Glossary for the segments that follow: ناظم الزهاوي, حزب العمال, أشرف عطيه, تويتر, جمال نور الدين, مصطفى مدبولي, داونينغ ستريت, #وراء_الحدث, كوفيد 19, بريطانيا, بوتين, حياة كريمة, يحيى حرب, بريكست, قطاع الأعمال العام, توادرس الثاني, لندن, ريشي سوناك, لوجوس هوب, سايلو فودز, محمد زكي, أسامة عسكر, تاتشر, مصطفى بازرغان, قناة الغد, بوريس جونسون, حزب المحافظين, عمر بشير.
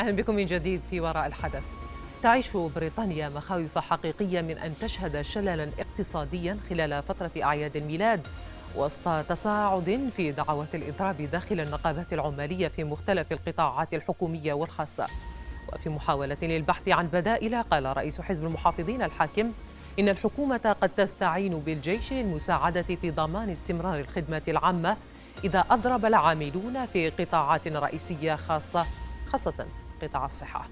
أهلا بكم من جديد في وراء الحدث. تعيش بريطانيا مخاوف حقيقية من أن تشهد شللا اقتصاديا خلال فترة أعياد الميلاد، وسط تصاعد في دعوات الإضراب داخل النقابات العمالية في مختلف القطاعات الحكومية والخاصة. وفي محاولة للبحث عن بدائل، قال رئيس حزب المحافظين الحاكم إن الحكومة قد تستعين بالجيش للمساعدة في ضمان استمرار الخدمة العامة إذا أضرب العاملون في قطاعات رئيسية خاصة قطاع الصحة.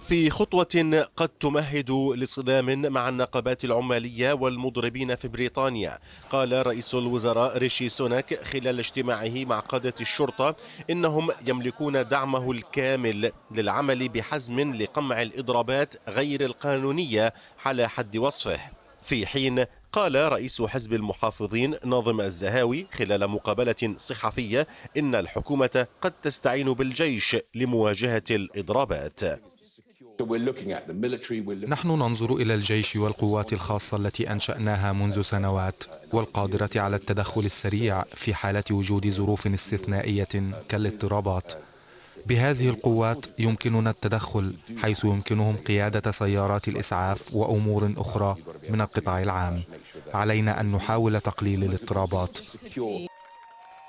في خطوة قد تمهد لصدام مع النقابات العمالية والمضربين في بريطانيا، قال رئيس الوزراء ريشي سوناك خلال اجتماعه مع قادة الشرطة إنهم يملكون دعمه الكامل للعمل بحزم لقمع الإضرابات غير القانونية على حد وصفه. في حين قال رئيس حزب المحافظين ناظم الزهاوي خلال مقابلة صحفية إن الحكومة قد تستعين بالجيش لمواجهة الإضرابات. نحن ننظر إلى الجيش والقوات الخاصة التي أنشأناها منذ سنوات، والقادرة على التدخل السريع في حالة وجود ظروف استثنائية كالاضطرابات. بهذه القوات يمكننا التدخل، حيث يمكنهم قيادة سيارات الإسعاف وأمور أخرى من القطاع العام. علينا أن نحاول تقليل الاضطرابات.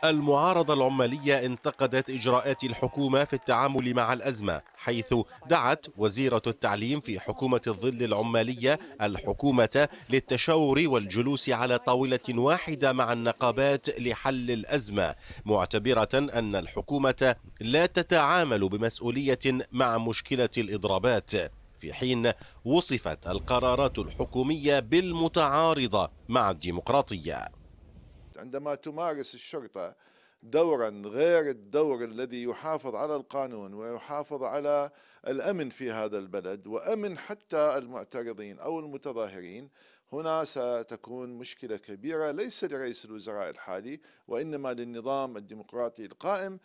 المعارضة العمالية انتقدت إجراءات الحكومة في التعامل مع الأزمة، حيث دعت وزيرة التعليم في حكومة الظل العمالية الحكومة للتشاور والجلوس على طاولة واحدة مع النقابات لحل الأزمة، معتبرة أن الحكومة لا تتعامل بمسؤولية مع مشكلة الإضرابات. في حين وصفت القرارات الحكومية بالمتعارضة مع الديمقراطية. عندما تمارس الشرطة دورا غير الدور الذي يحافظ على القانون ويحافظ على الأمن في هذا البلد وأمن حتى المعترضين أو المتظاهرين، هنا ستكون مشكلة كبيرة ليس لرئيس الوزراء الحالي وإنما للنظام الديمقراطي القائم.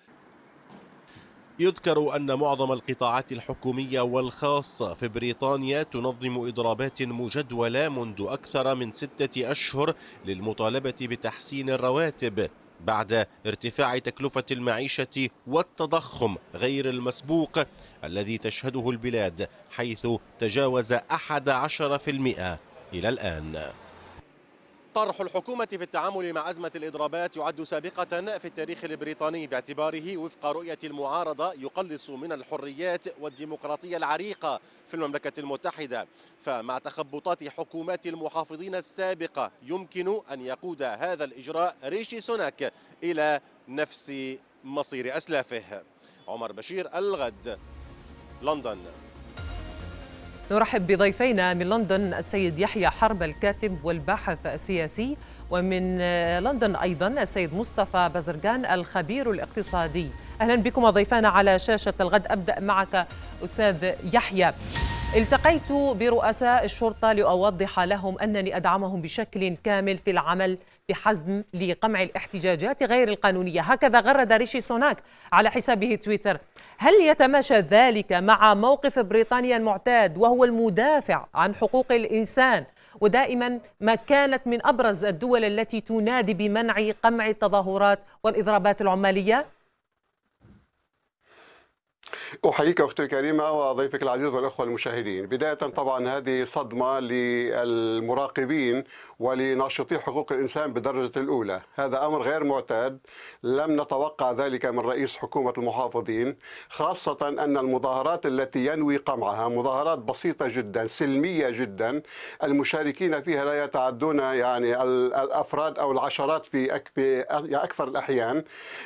يذكر أن معظم القطاعات الحكومية والخاصة في بريطانيا تنظم إضرابات مجدولة منذ أكثر من 6 أشهر للمطالبة بتحسين الرواتب بعد ارتفاع تكلفة المعيشة والتضخم غير المسبوق الذي تشهده البلاد، حيث تجاوز 11% إلى الآن. طرح الحكومة في التعامل مع أزمة الإضرابات يعد سابقة في التاريخ البريطاني باعتباره وفق رؤية المعارضة يقلص من الحريات والديمقراطية العريقة في المملكة المتحدة. فمع تخبطات حكومات المحافظين السابقة يمكن أن يقود هذا الإجراء ريشي سوناك إلى نفس مصير أسلافه. عمر بشير، الغد، لندن. نرحب بضيفينا من لندن السيد يحيى حرب الكاتب والباحث السياسي، ومن لندن أيضا السيد مصطفى بازرغان الخبير الاقتصادي. أهلا بكم ضيفانا على شاشة الغد. أبدأ معك أستاذ يحيى. التقيت برؤساء الشرطة لأوضح لهم أنني أدعمهم بشكل كامل في العمل بحزم لقمع الاحتجاجات غير القانونية، هكذا غرد ريشي سوناك على حسابه تويتر. هل يتماشى ذلك مع موقف بريطانيا المعتاد، وهو المدافع عن حقوق الإنسان ودائما ما كانت من أبرز الدول التي تنادي بمنع قمع التظاهرات والإضرابات العمالية؟ أحييك أختي الكريمة وضيفك العزيز والأخوة المشاهدين. بداية طبعا هذه صدمة للمراقبين ولناشطي حقوق الإنسان بالدرجة الأولى، هذا أمر غير معتاد، لم نتوقع ذلك من رئيس حكومة المحافظين، خاصة أن المظاهرات التي ينوي قمعها مظاهرات بسيطة جدا سلمية جدا، المشاركين فيها لا يتعدون يعني الأفراد أو العشرات في أكثر الأحيان،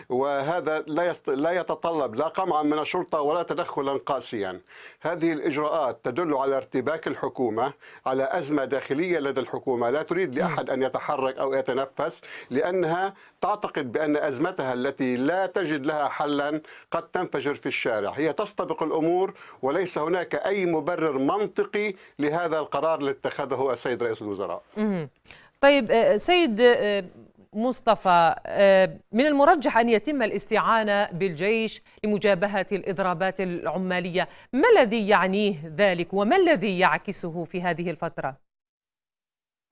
وهذا لا يتطلب لا قمعا من الشرطة ولا تدخلا قاسيا. هذه الإجراءات تدل على ارتباك الحكومة، على أزمة داخلية لدى الحكومة، لا تريد لأحد أن يتحرك أو يتنفس، لأنها تعتقد بأن أزمتها التي لا تجد لها حلا قد تنفجر في الشارع. هي تستبق الأمور وليس هناك أي مبرر منطقي لهذا القرار الذي اتخذه السيد رئيس الوزراء. طيب سيد مصطفى، من المرجح أن يتم الاستعانة بالجيش لمجابهة الإضرابات العمالية، ما الذي يعنيه ذلك وما الذي يعكسه في هذه الفترة؟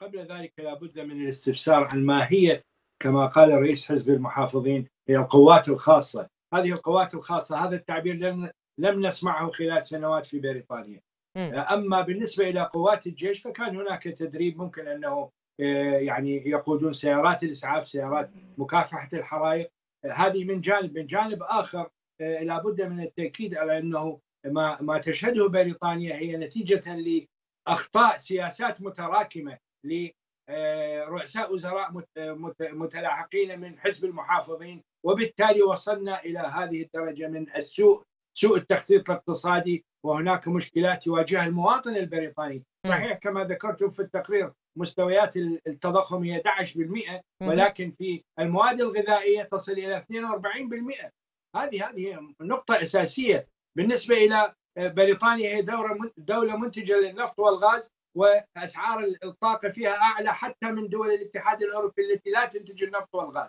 قبل ذلك لا بد من الاستفسار عن ماهية، كما قال رئيس حزب المحافظين، هي القوات الخاصة. هذه القوات الخاصة. هذا التعبير لم نسمعه خلال سنوات في بريطانيا. أما بالنسبة إلى قوات الجيش فكان هناك تدريب، ممكن أنه يعني يقودون سيارات الإسعاف، سيارات مكافحة الحرائق. هذه من جانب. من جانب آخر لابد من التأكيد على أنه ما تشهده بريطانيا هي نتيجة لأخطاء سياسات متراكمة لرؤساء وزراء متلاحقين من حزب المحافظين، وبالتالي وصلنا إلى هذه الدرجة من السوء، سوء التخطيط الاقتصادي، وهناك مشكلات يواجهها المواطن البريطاني. صحيح كما ذكرتم في التقرير مستويات التضخم هي 11%، ولكن في المواد الغذائية تصل إلى 42%. هذه نقطة أساسية. بالنسبة إلى بريطانيا هي دولة منتجة للنفط والغاز، وأسعار الطاقة فيها أعلى حتى من دول الاتحاد الأوروبي التي لا تنتج النفط والغاز.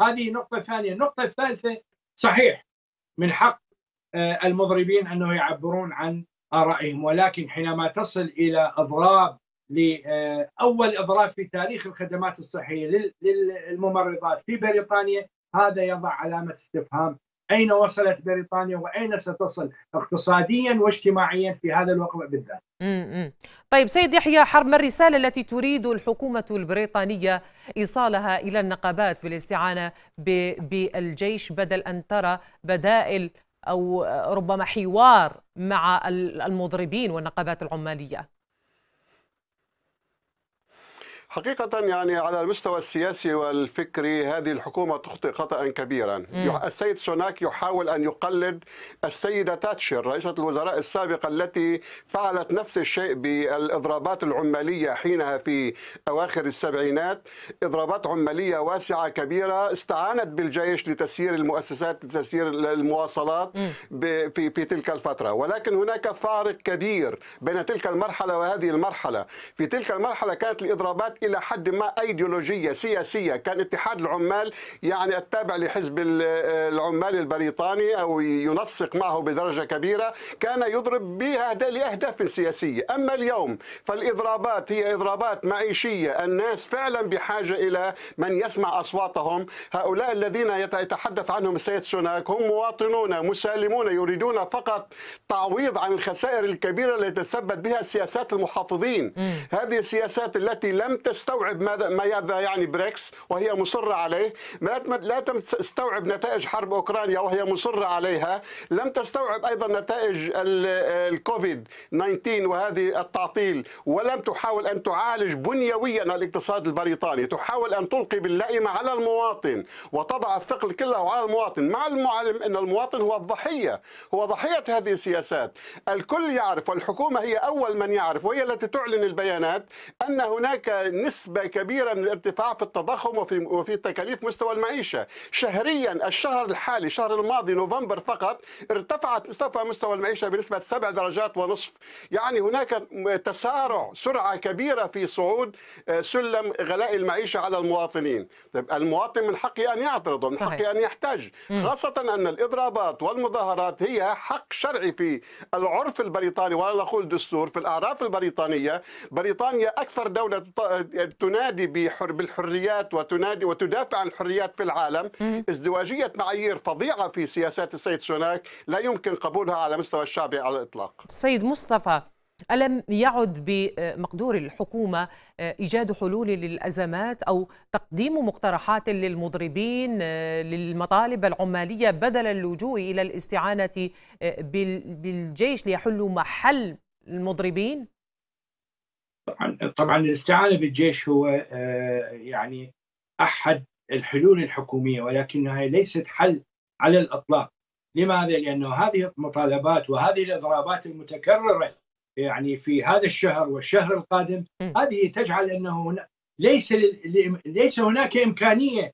هذه نقطة ثانية. النقطة الثالثة، صحيح من حق المضربين أنه يعبرون عن آرائهم، ولكن حينما تصل إلى إضراب، لأول إضراب في تاريخ الخدمات الصحية للممرضات في بريطانيا، هذا يضع علامة استفهام. أين وصلت بريطانيا وأين ستصل اقتصاديا واجتماعيا في هذا الوقت بالذات؟ طيب سيد يحيى حرب، ما الرسالة التي تريد الحكومة البريطانية إيصالها إلى النقابات بالاستعانة بالجيش بدل أن ترى بدائل أو ربما حوار مع المضربين والنقابات العمالية؟ حقيقة يعني على المستوى السياسي والفكري هذه الحكومة تخطئ خطأ كبيرا. السيد سوناك يحاول أن يقلد السيدة تاتشر رئيسة الوزراء السابقة التي فعلت نفس الشيء بالإضرابات العمالية حينها في أواخر السبعينات، إضرابات عمالية واسعة كبيرة، استعانت بالجيش لتسيير المؤسسات، لتسيير المواصلات في تلك الفترة. ولكن هناك فارق كبير بين تلك المرحلة وهذه المرحلة. في تلك المرحلة كانت الإضرابات إلى حد ما أيديولوجية سياسية، كان اتحاد العمال يعني التابع لحزب العمال البريطاني أو ينسق معه بدرجة كبيرة، كان يضرب بها لأهداف سياسية. أما اليوم فالإضرابات هي إضرابات معيشية، الناس فعلا بحاجة إلى من يسمع أصواتهم. هؤلاء الذين يتحدث عنهم السيد سوناك هم مواطنون مسالمون يريدون فقط تعويض عن الخسائر الكبيرة التي تسبب بها سياسات المحافظين. هذه السياسات التي لم تستوعب ماذا يعني بريكس وهي مصرة عليه، لا تستوعب نتائج حرب أوكرانيا وهي مصرة عليها، لم تستوعب أيضا نتائج الكوفيد 19 وهذه التعطيل، ولم تحاول أن تعالج بنيويا الاقتصاد البريطاني. تحاول أن تلقي باللائمة على المواطن وتضع الثقل كله على المواطن، مع المعلم أن المواطن هو الضحية، هو ضحية هذه السياسات. الكل يعرف والحكومة هي أول من يعرف، وهي التي تعلن البيانات أن هناك نسبة كبيرة من الارتفاع في التضخم وفي تكاليف مستوى المعيشة شهريا. الشهر الحالي، الشهر الماضي نوفمبر فقط، ارتفع مستوى المعيشة بنسبة 7.5%. يعني هناك تسارع، سرعة كبيرة في صعود سلم غلاء المعيشة على المواطنين. طيب المواطن من حقه أن يعترض، من حقه أن يحتج، خاصة أن الإضرابات والمظاهرات هي حق شرعي في العرف البريطاني، ولا نقول دستور، في الأعراف البريطانية. بريطانيا أكثر دولة تنادي بالحريات وتدافع عن الحريات في العالم. ازدواجية معايير فظيعة في سياسات السيد سوناك لا يمكن قبولها على مستوى الشعب على الإطلاق. السيد مصطفى، ألم يعد بمقدور الحكومة إيجاد حلول للأزمات أو تقديم مقترحات للمضربين للمطالب العمالية بدل اللجوء إلى الاستعانة بالجيش ليحلوا محل المضربين؟ طبعا الاستعانة بالجيش هو يعني أحد الحلول الحكومية، ولكنها ليست حل على الإطلاق. لماذا؟ لأنه هذه المطالبات وهذه الإضرابات المتكررة يعني في هذا الشهر والشهر القادم، هذه تجعل أنه ليس هناك إمكانية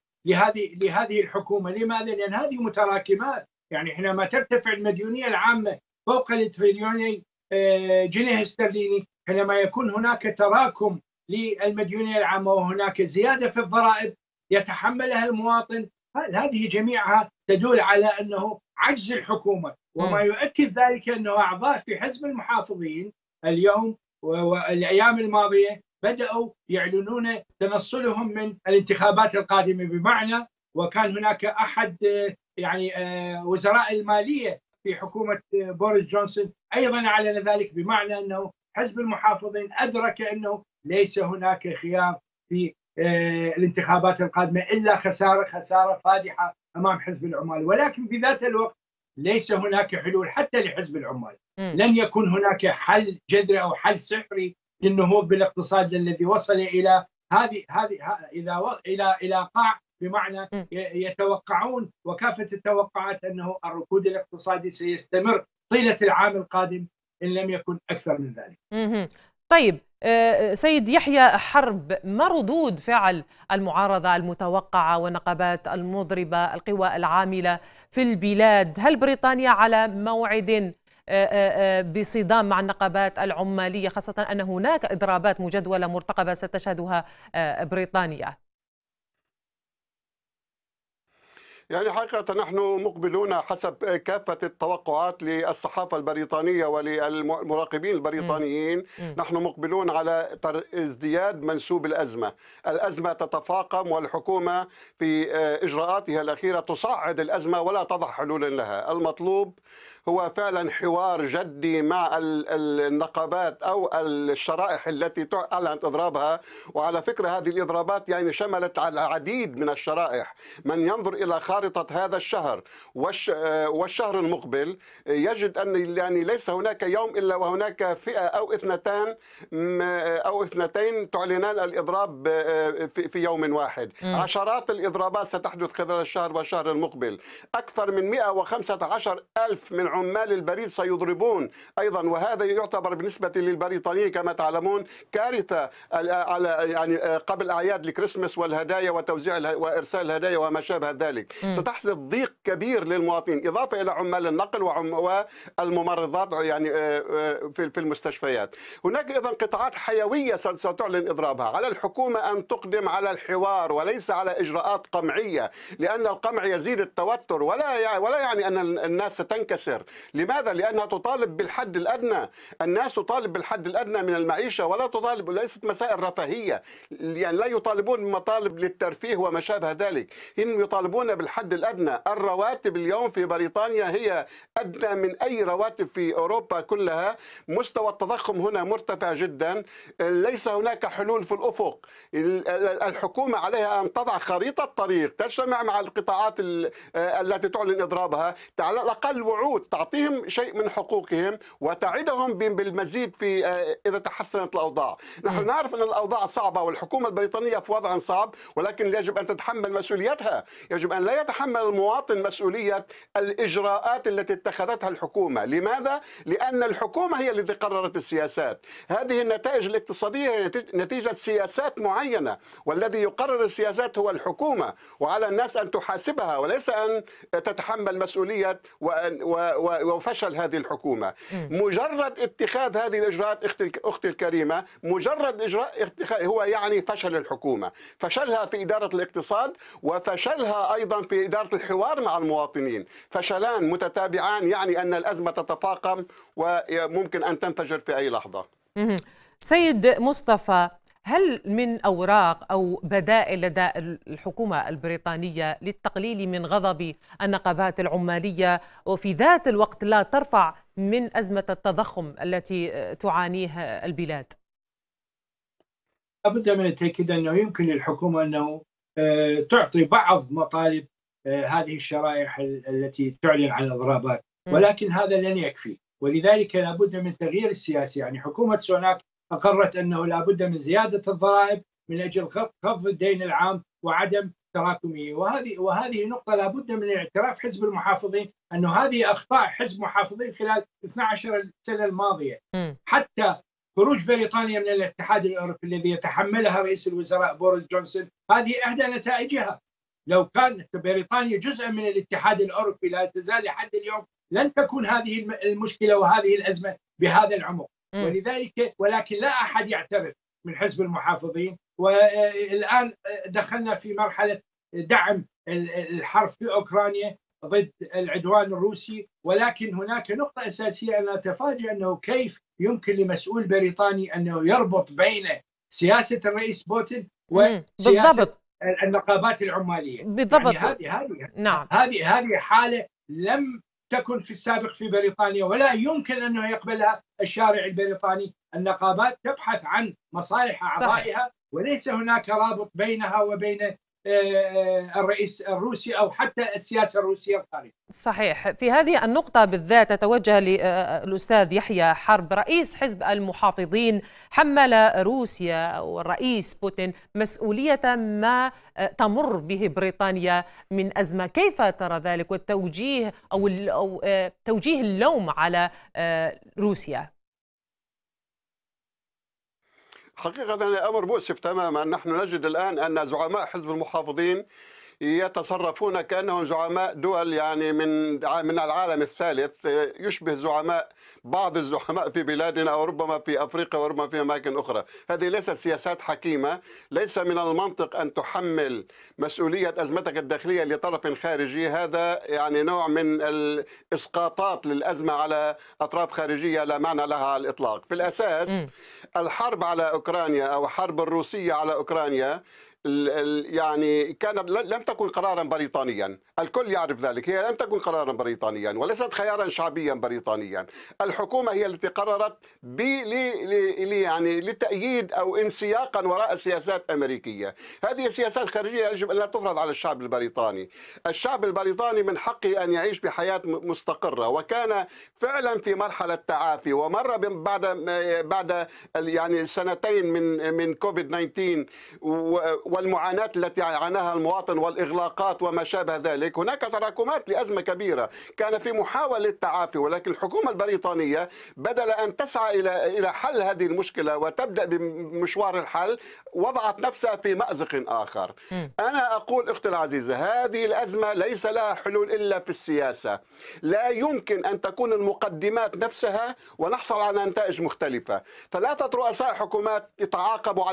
لهذه الحكومة. لماذا؟ لأن هذه متراكمات. يعني حينما ترتفع المديونية العامة فوق التريليون جنيه استرليني، حينما يكون هناك تراكم للمديونية العامة وهناك زيادة في الضرائب يتحملها المواطن، هذه جميعها تدل على أنه عجز الحكومة. وما يؤكد ذلك أنه أعضاء في حزب المحافظين اليوم والأيام الماضية بدأوا يعلنون تنصلهم من الانتخابات القادمة، بمعنى وكان هناك أحد يعني وزراء المالية في حكومة بوريس جونسون أيضا أعلن ذلك، بمعنى أنه حزب المحافظين أدرك أنه ليس هناك خيار في الانتخابات القادمة إلا خسارة فادحة أمام حزب العمال، ولكن في ذات الوقت ليس هناك حلول حتى لحزب العمال. لن يكون هناك حل جذري أو حل سحري للنهوض بالاقتصاد الذي وصل إلى إلى قاع، بمعنى يتوقعون وكافة التوقعات أنه الركود الاقتصادي سيستمر طيلة العام القادم إن لم يكن أكثر من ذلك. طيب سيد يحيى حرب، ما ردود فعل المعارضة المتوقعة والنقابات المضربة القوى العاملة في البلاد؟ هل بريطانيا على موعد بصدام مع النقابات العمالية، خاصة أن هناك إضرابات مجدولة مرتقبة ستشهدها بريطانيا؟ يعني حقيقة نحن مقبلون حسب كافة التوقعات للصحافة البريطانية وللمراقبين البريطانيين. نحن مقبلون على ازدياد منسوب الأزمة. الأزمة تتفاقم والحكومة في إجراءاتها الأخيرة تصعد الأزمة ولا تضع حلولا لها. المطلوب هو فعلا حوار جدي مع النقابات أو الشرائح التي أعلنت إضرابها. وعلى فكرة هذه الإضرابات يعني شملت العديد من الشرائح. من ينظر إلى خارطة هذا الشهر والشهر المقبل يجد أن يعني ليس هناك يوم إلا وهناك فئة أو اثنتين تعلنان الإضراب في يوم واحد. عشرات الإضرابات ستحدث خلال الشهر والشهر المقبل. أكثر من 115 ألف من عمال البريد سيضربون أيضا، وهذا يعتبر بالنسبة للبريطانيين كما تعلمون كارثة على يعني قبل أعياد الكريسماس والهدايا وتوزيع وإرسال الهدايا وما شابه ذلك. ستحدث ضيق كبير للمواطنين، إضافة إلى عمال النقل والممرضات يعني في المستشفيات. هناك أيضا قطاعات حيوية ستعلن إضرابها. على الحكومة أن تقدم على الحوار وليس على إجراءات قمعية، لأن القمع يزيد التوتر ولا يعني أن الناس ستنكسر. لماذا؟ لأنها تطالب بالحد الأدنى. الناس تطالب بالحد الأدنى من المعيشة ولا تطالب، ليست مسائل رفاهية، يعني لا يطالبون بمطالب للترفيه وما شابه ذلك. هم يطالبون بالحد الأدنى. الرواتب اليوم في بريطانيا هي أدنى من أي رواتب في أوروبا كلها. مستوى التضخم هنا مرتفع جدا. ليس هناك حلول في الأفق. الحكومة عليها أن تضع خريطة طريق تجتمع مع القطاعات التي تعلن إضرابها، على الأقل وعود تعطيهم شيء من حقوقهم وتعدهم بالمزيد في إذا تحسنت الأوضاع. نحن نعرف أن الأوضاع صعبة والحكومة البريطانية في وضع صعب، ولكن يجب أن تتحمل مسؤوليتها. يجب أن لا يتحمل المواطن مسؤولية الإجراءات التي اتخذتها الحكومة. لماذا؟ لأن الحكومة هي التي قررت السياسات. هذه النتائج الاقتصادية هي نتيجة سياسات معينة، والذي يقرر السياسات هو الحكومة، وعلى الناس أن تحاسبها وليس أن تتحمل مسؤولية وفشل هذه الحكومة. مجرد اتخاذ هذه الإجراءات أختي الكريمة، مجرد إجراء هو يعني فشل الحكومة، فشلها في إدارة الاقتصاد وفشلها أيضا في إدارة الحوار مع المواطنين. فشلان متتابعان يعني أن الأزمة تتفاقم وممكن أن تنفجر في أي لحظة. سيد مصطفى، هل من أوراق أو بدائل لدى الحكومة البريطانية للتقليل من غضب النقابات العمالية وفي ذات الوقت لا ترفع من أزمة التضخم التي تعانيها البلاد؟ لابد من التأكيد أنه يمكن للحكومة أنه تعطي بعض مطالب هذه الشرائح التي تعلن عن اضرابات، ولكن هذا لن يكفي، ولذلك لابد من تغيير السياسي. يعني حكومة سوناك أقرت أنه لابد من زيادة الضرائب من أجل خفض الدين العام وعدم تراكمه، وهذه نقطة لابد من اعتراف حزب المحافظين أنه هذه أخطاء حزب المحافظين خلال 12 سنة الماضية. حتى خروج بريطانيا من الاتحاد الأوروبي الذي يتحملها رئيس الوزراء بوريس جونسون، هذه إحدى نتائجها. لو كانت بريطانيا جزءا من الاتحاد الأوروبي لا تزال لحد اليوم، لن تكون هذه المشكلة وهذه الأزمة بهذا العمق. ولذلك ولكن لا أحد يعترف من حزب المحافظين، والآن دخلنا في مرحلة دعم الحرب في أوكرانيا ضد العدوان الروسي، ولكن هناك نقطة أساسية. أنا أتفاجأ أنه كيف يمكن لمسؤول بريطاني أنه يربط بين سياسة الرئيس بوتين وسياسة النقابات العماليه. بالضبط. يعني هذه نعم. هذه حاله لم تكن في السابق في بريطانيا ولا يمكن انه يقبلها الشارع البريطاني، النقابات تبحث عن مصالح اعضائها. صحيح. وليس هناك رابط بينها وبين الرئيس الروسي أو حتى السياسة الروسية القارية. صحيح. في هذه النقطة بالذات أتوجه للأستاذ يحيى حرب، رئيس حزب المحافظين. حمل روسيا أو الرئيس بوتين مسؤولية ما تمر به بريطانيا من أزمة، كيف ترى ذلك والتوجيه أو توجيه اللوم على روسيا؟ حقيقة أمر مؤسف تماما. نحن نجد الآن أن زعماء حزب المحافظين يتصرفون كأنهم زعماء دول يعني من العالم الثالث، يشبه زعماء بعض الزعماء في بلادنا وربما في أفريقيا وربما في أماكن أخرى. هذه ليست سياسات حكيمة، ليس من المنطق أن تحمل مسؤولية أزمتك الداخلية لطرف خارجي. هذا يعني نوع من الإسقاطات للأزمة على أطراف خارجية لا معنى لها على الإطلاق. في الأساس الحرب على أوكرانيا أو الحرب الروسية على أوكرانيا يعني كانت لم تكن قرارا بريطانيا، الكل يعرف ذلك، هي لم تكن قرارا بريطانيا وليست خيارا شعبيا بريطانيا. الحكومة هي التي قررت يعني لتأييد أو انسياقا وراء سياسات أمريكية. هذه السياسات الخارجية يجب أن لا تفرض على الشعب البريطاني. الشعب البريطاني من حقه أن يعيش بحياة مستقرة، وكان فعلا في مرحلة تعافي، ومر بعد يعني سنتين من كوفيد 19 والمعاناة التي عاناها المواطن والإغلاقات وما شابه ذلك. هناك تراكمات لأزمة كبيرة، كان في محاولة تعافي، ولكن الحكومة البريطانية بدل أن تسعى إلى حل هذه المشكلة وتبدأ بمشوار الحل وضعت نفسها في مأزق آخر. أنا أقول أختي العزيزة، هذه الأزمة ليس لها حلول إلا في السياسة. لا يمكن أن تكون المقدمات نفسها ونحصل على نتائج مختلفة. 3 رؤساء حكومات تعاقبوا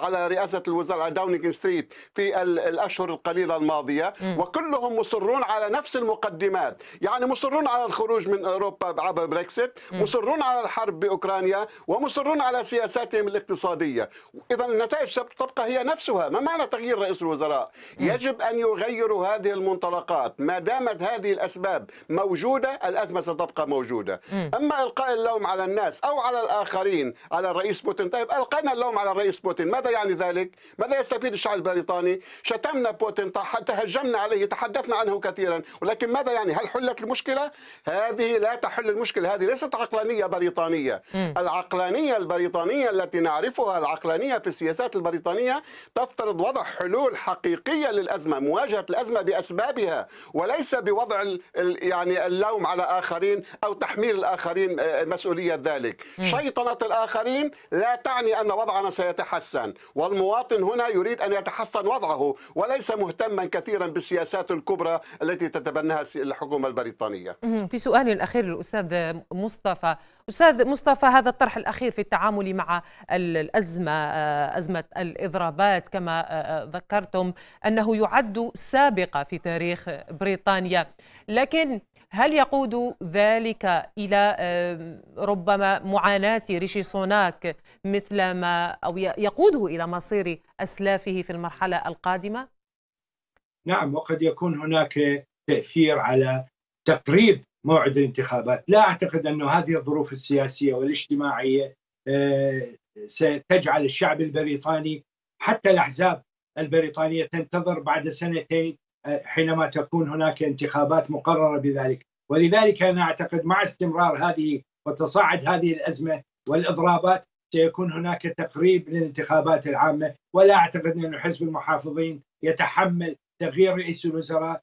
على رئاسة الوزراء داونينغ ستريت في الأشهر القليلة الماضية، وكلهم مصرون على نفس المقدمات، يعني مصرون على الخروج من أوروبا عبر بريكست، مصرون على الحرب بأوكرانيا، ومصرون على سياساتهم الاقتصادية. إذا النتائج تبقى هي نفسها. ما معنى تغيير رئيس الوزراء؟ يجب أن يغيروا هذه المنطلقات. ما دامت هذه الأسباب موجودة، الأزمة ستبقى موجودة. أما إلقاء اللوم على الناس أو على الآخرين على الرئيس بوتين، طيب ألقينا اللوم على الرئيس بوتين، ماذا يعني ذلك؟ ماذا يستفيد الشعب البريطاني؟ شتمنا بوتين، تهجمنا عليه، تحدثنا عنه كثيرا، ولكن ماذا يعني؟ هل حلت المشكلة؟ هذه لا تحل المشكلة، هذه ليست عقلانية بريطانية. العقلانية البريطانية التي نعرفها، العقلانية في السياسات البريطانية، تفترض وضع حلول حقيقية للأزمة، مواجهة الأزمة بأسبابها، وليس بوضع يعني اللوم على آخرين أو تحميل الآخرين مسؤولية ذلك. شيطنة الآخرين لا تعني أن وضعنا سيتحسن، والمواطن هنا يريد أن يتحسن وضعه وليس مهتما كثيرا بالسياسات الكبرى التي تتبناها الحكومة البريطانية. في سؤالي الأخير للأستاذ مصطفى، أستاذ مصطفى، هذا الطرح الأخير في التعامل مع الأزمة، أزمة الإضرابات كما ذكرتم، أنه يعد سابقة في تاريخ بريطانيا، لكن هل يقود ذلك إلى ربما معاناة ريشي سوناك مثل ما أو يقوده إلى مصير أسلافه في المرحلة القادمة؟ نعم، وقد يكون هناك تأثير على تقريب موعد الانتخابات. لا أعتقد أن هذه الظروف السياسية والاجتماعية ستجعل الشعب البريطاني، حتى الأحزاب البريطانية، تنتظر بعد سنتين حينما تكون هناك انتخابات مقررة بذلك. ولذلك أنا أعتقد مع استمرار هذه وتصاعد هذه الأزمة والإضرابات سيكون هناك تقريب للانتخابات العامة، ولا أعتقد أن حزب المحافظين يتحمل تغيير رئيس الوزراء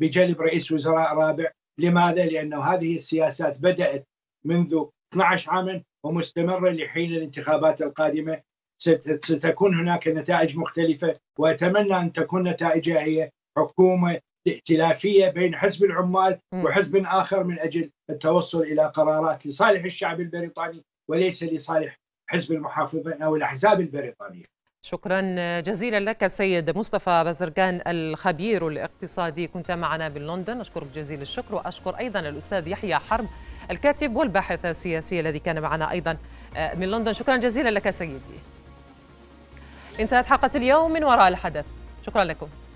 بجلب رئيس وزراء رابع. لماذا؟ لأنه هذه السياسات بدأت منذ 12 عاما ومستمرة لحين الانتخابات القادمة. ستكون هناك نتائج مختلفة، وأتمنى أن تكون نتائجها هي حكومة ائتلافية بين حزب العمال وحزب آخر من أجل التوصل إلى قرارات لصالح الشعب البريطاني وليس لصالح حزب المحافظين أو الأحزاب البريطانية. شكرا جزيلا لك السيد مصطفى بازرغان، الخبير الاقتصادي، كنت معنا من لندن. أشكرك جزيل الشكر، وأشكر أيضا الأستاذ يحيى حرب، الكاتب والباحث السياسي الذي كان معنا أيضا من لندن. شكرا جزيلا لك سيدي. انتهت حلقة اليوم من وراء الحدث. شكرا لكم.